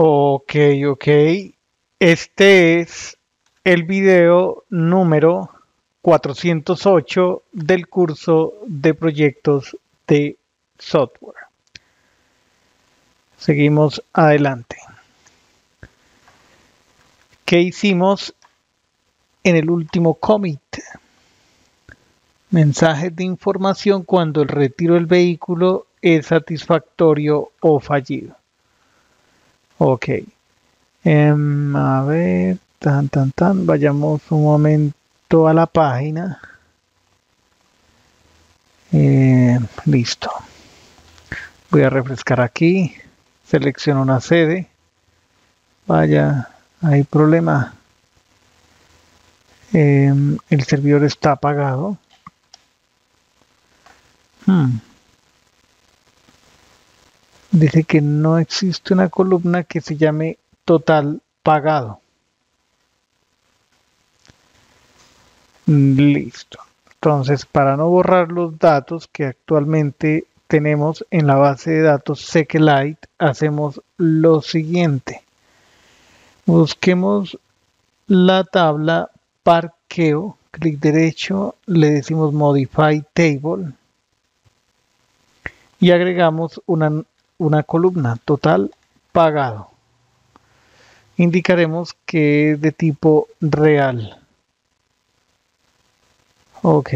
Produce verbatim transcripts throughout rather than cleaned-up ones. Ok, ok. Este es el video número cuatrocientos ocho del curso de proyectos de software. Seguimos adelante. ¿Qué hicimos en el último commit? Mensajes de información cuando el retiro del vehículo es satisfactorio o fallido. Ok. Um, a ver, tan, tan, tan. Vayamos un momento a la página. Eh, listo. Voy a refrescar aquí. Selecciono una sede. Vaya, hay problema. Eh, el servidor está apagado. Hmm. Dice que no existe una columna que se llame total pagado. Listo. Entonces, para no borrar los datos que actualmente tenemos en la base de datos SQLite, hacemos lo siguiente. Busquemos la tabla parqueo, clic derecho, le decimos modify table y agregamos una, una columna total pagado. Indicaremos que es de tipo real. Ok,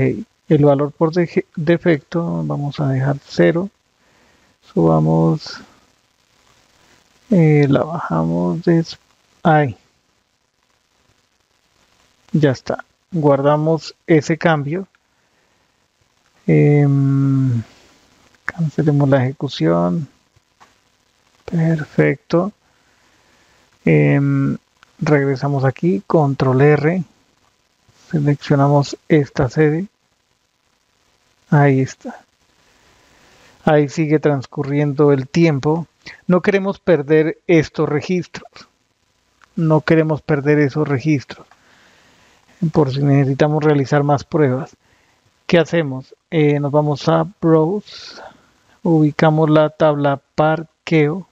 el valor por de defecto vamos a dejar cero. Subamos, eh, la bajamos de ahí. Ya está, guardamos ese cambio. Eh, Cancelemos la ejecución. Perfecto. Eh, regresamos aquí, control R. Seleccionamos esta sede. Ahí está. Ahí sigue transcurriendo el tiempo. No queremos perder estos registros. No queremos perder esos registros. Por si necesitamos realizar más pruebas. ¿Qué hacemos? Eh, nos vamos a Browse. Ubicamos la tabla parqueo.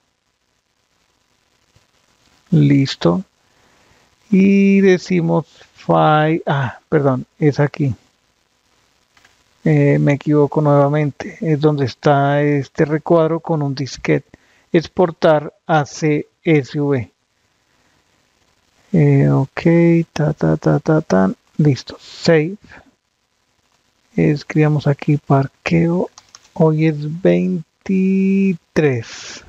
Listo. Y decimos file. Ah, perdón, es aquí. Eh, me equivoco nuevamente. Es donde está este recuadro con un disquete. Exportar a C S V. Eh, ok. Ta, ta, ta, ta, ta. Listo. Save. Escribamos aquí parqueo. Hoy es veintitrés.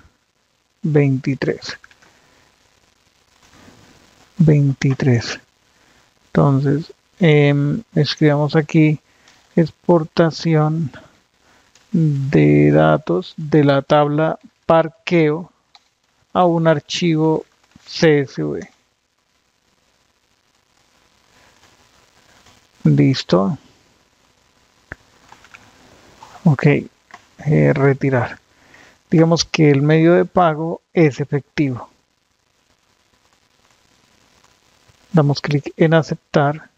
Entonces, eh, escribamos aquí exportación de datos de la tabla parqueo a un archivo C S V. Listo. Ok, eh, retirar. Digamos que el medio de pago es efectivo. Damos clic en aceptar.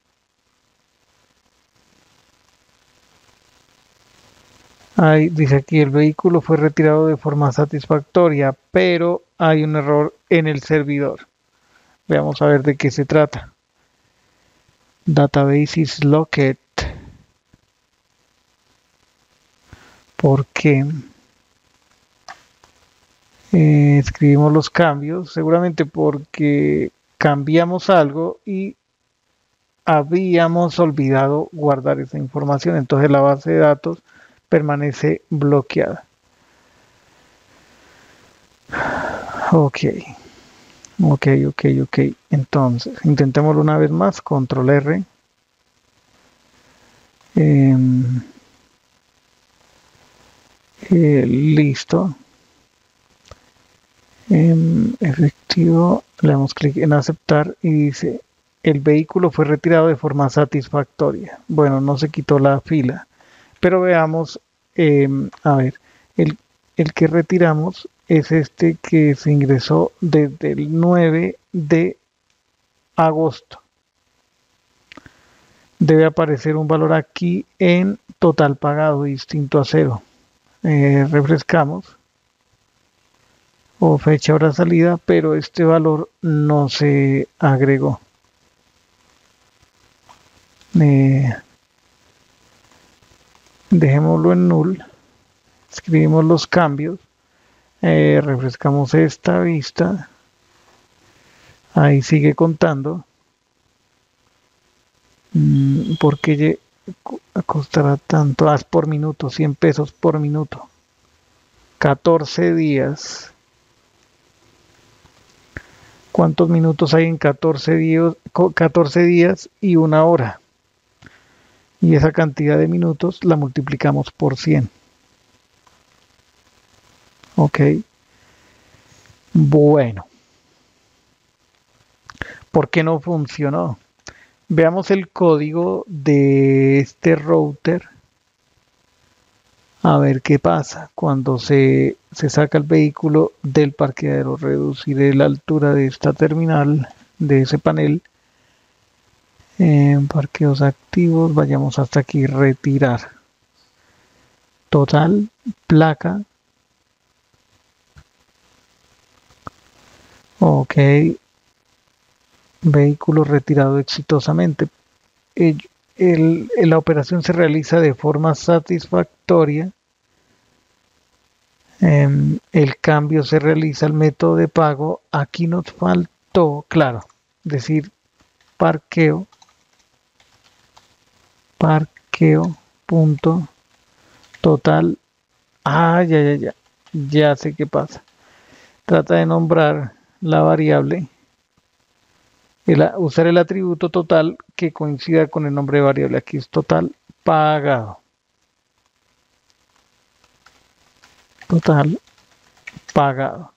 Ahí dice aquí el vehículo fue retirado de forma satisfactoria, pero hay un error en el servidor. Veamos a ver de qué se trata. Database is locked. Porque eh, escribimos los cambios, seguramente porque cambiamos algo y habíamos olvidado guardar esa información, entonces la base de datos permanece bloqueada. Ok, ok, ok, ok. Entonces, intentémoslo una vez más, control R. Eh, Eh, listo. Eh, efectivo. Le damos clic en aceptar y dice el vehículo fue retirado de forma satisfactoria. Bueno, no se quitó la fila, pero veamos, eh, a ver, el, el que retiramos es este que se ingresó desde el nueve de agosto. Debe aparecer un valor aquí en total pagado distinto a cero. Eh, refrescamos. o fecha hora salida, pero este valor no se agregó. Eh, dejémoslo en null, escribimos los cambios, eh, refrescamos esta vista, ahí sigue contando, mm, porque costará tanto, ah, por minuto, cien pesos por minuto, catorce días, ¿cuántos minutos hay en catorce días? catorce días y una hora. Y esa cantidad de minutos la multiplicamos por cien. Ok. Bueno. ¿Por qué no funcionó? Veamos el código de este router. A ver qué pasa cuando se, se saca el vehículo del parqueadero. Reduciré la altura de esta terminal, de ese panel. Eh, parqueos activos, vayamos hasta aquí, retirar. Total, placa. Ok. Vehículo retirado exitosamente. Eh, El, la operación se realiza de forma satisfactoria. Eh, el cambio se realiza al método de pago. Aquí nos faltó, claro, decir parqueo, parqueo, punto, total. Ah, ya, ya, ya. Ya sé qué pasa. Trata de nombrar la variable. El, usar el atributo total que coincida con el nombre de variable. Aquí es total pagado. Total pagado.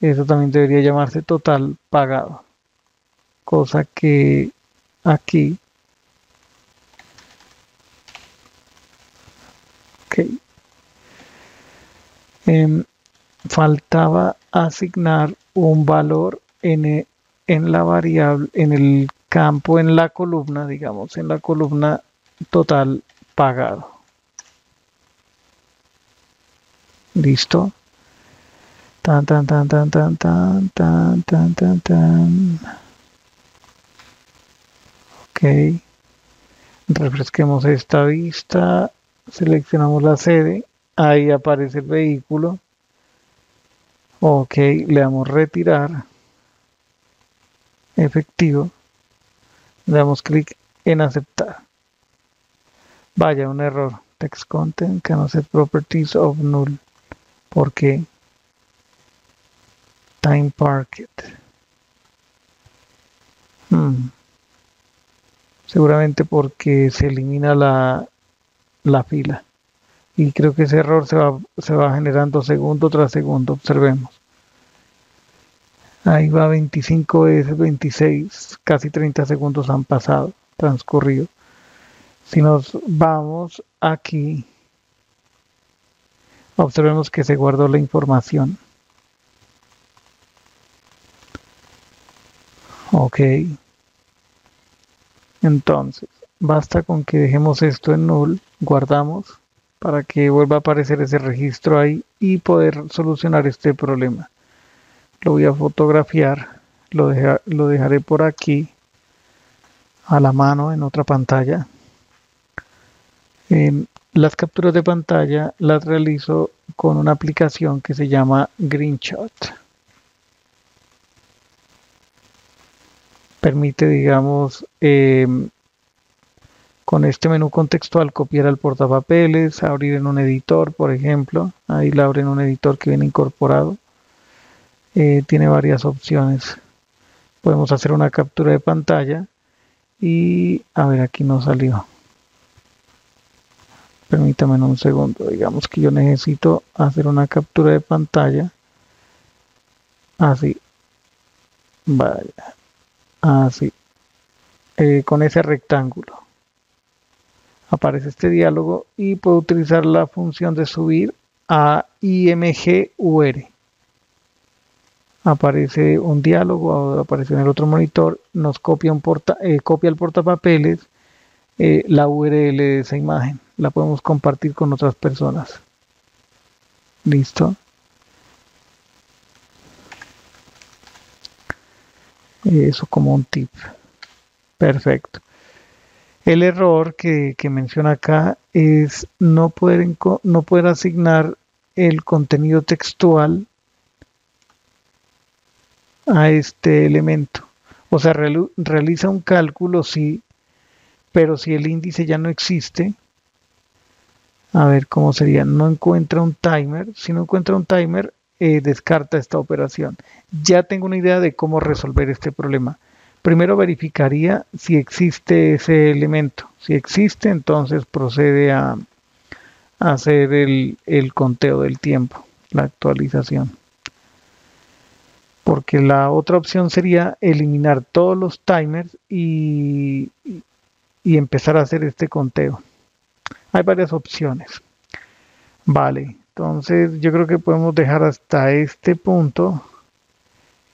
Eso también debería llamarse total pagado. Cosa que aquí. Ok. Eh, faltaba asignar un valor en el en la variable, en el campo, en la columna, digamos, en la columna total pagado. Listo. Tan, tan, tan, tan, tan, tan, tan, tan, tan, tan. Ok. Refresquemos esta vista. Seleccionamos la sede. Ahí aparece el vehículo. Ok. Le damos retirar. Efectivo, le damos clic en aceptar. Vaya, un error. Text content cannot set properties of null. ¿Por qué? Time parked. Hmm. Seguramente porque se elimina la, la fila. Y creo que ese error se va, se va generando segundo tras segundo. Observemos. Ahí va veinticinco veces, veintiséis, casi treinta segundos han pasado, transcurrido. Si nos vamos aquí, observemos que se guardó la información. Ok. Entonces, basta con que dejemos esto en null, guardamos, para que vuelva a aparecer ese registro ahí y poder solucionar este problema. Lo voy a fotografiar, lo, deja, lo dejaré por aquí a la mano en otra pantalla. Eh, las capturas de pantalla las realizo con una aplicación que se llama Greenshot. Permite, digamos, eh, con este menú contextual copiar al portapapeles, abrir en un editor, por ejemplo. Ahí la abro en un editor que viene incorporado. Eh, tiene varias opciones. Podemos hacer una captura de pantalla y a ver, aquí no salió. Permítame un segundo. Digamos que yo necesito hacer una captura de pantalla así, vaya, así, eh, con ese rectángulo. Aparece este diálogo y puedo utilizar la función de subir a I M G U R. Aparece un diálogo, aparece en el otro monitor, nos copia, un porta, eh, copia el portapapeles, eh, la U R L de esa imagen. La podemos compartir con otras personas. Listo. Eso como un tip. Perfecto. El error que, que menciona acá es no poder, no poder asignar el contenido textual a este elemento. O sea, real, realiza un cálculo, sí, pero si el índice ya no existe, a ver cómo sería, no encuentra un timer. Si no encuentra un timer, eh, descarta esta operación. Ya tengo una idea de cómo resolver este problema. Primero verificaría si existe ese elemento. Si existe, entonces procede a, a hacer el, el conteo del tiempo, la actualización. Porque la otra opción sería eliminar todos los timers y, y empezar a hacer este conteo. Hay varias opciones. Vale, entonces yo creo que podemos dejar hasta este punto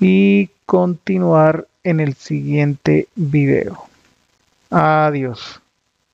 y continuar en el siguiente video. Adiós.